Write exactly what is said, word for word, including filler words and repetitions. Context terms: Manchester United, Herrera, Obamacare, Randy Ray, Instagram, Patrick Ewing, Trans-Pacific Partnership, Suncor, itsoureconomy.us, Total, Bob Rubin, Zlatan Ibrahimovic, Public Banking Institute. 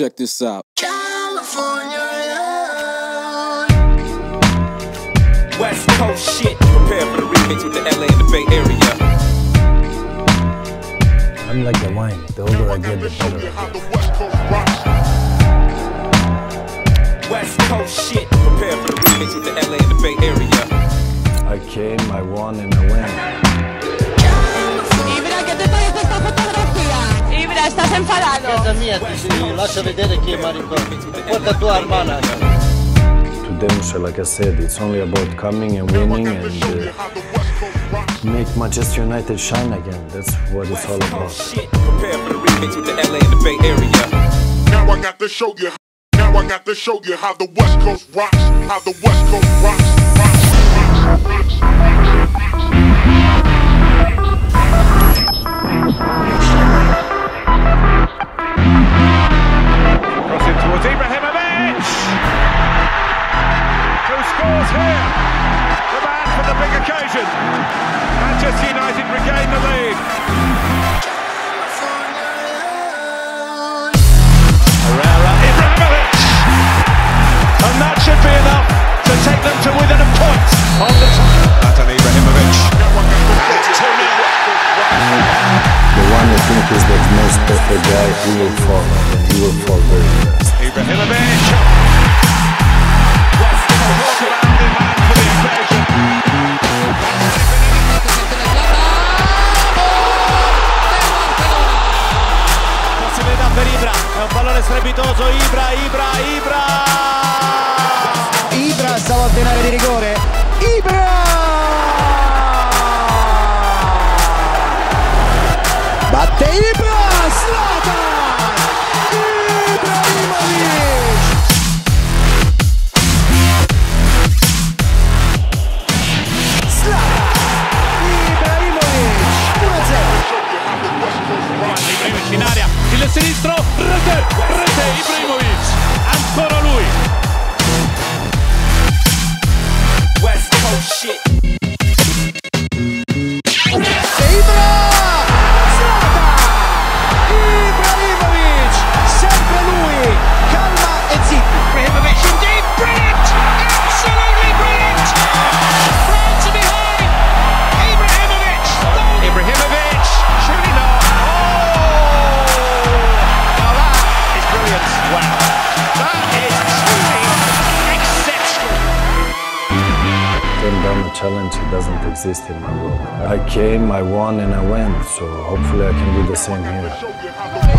Check this out. California. West Coast shit. Prepare for the remix with the L A and the Bay Area. I'm like the wine. The older I get, the better I get. West Coast shit. Prepare for the remix with the L A and the Bay Area. I came, I won, and I went. Estás enfadado. Casa mía, ti lascia vedere chi è Maricone. Porta tua hermana. Today, like I said, it's only about coming and winning and uh, make Manchester United shine again. That's what it's all about. Prepare for the remix with the L A and the Bay Area. Now I got to show you. Now I got to show you how the West Coast rocks. How the West Coast rocks. Rocks. Rocks. Rocks. Ibrahimovic, who scores here, the man for the big occasion. Manchester United regain the lead. Herrera, Ibrahimovic, and that should be enough to take them to within a point on the top. Zlatan Ibrahimovic, the one who thinks he's the most perfect guy, he will fall, and he will fall very fast. Ibrahimovic! West Coast surrounded man for the occasion. Possibilità per Ibra, è un pallone strepitoso, Ibra, Ibra, Ibra! Ibra stava in area di rigore, Ibra! Batte Ibra! Slata! In aria, il sinistro, rete, rete, Ibrahimovic, ancora lui. West Coast shit. Ibra! Zlatan! Ibrahimovic, sempre lui, calma e zitto. Ibrahimovic indeed, brilliant, absolutely brilliant. Round to behind, Ibrahimovic. Oh. Ibrahimovic, surely not. Wow, that is truly exceptional. Turn down a challenge, it doesn't exist in my world. I came, I won, and I went, so hopefully I can do the same here.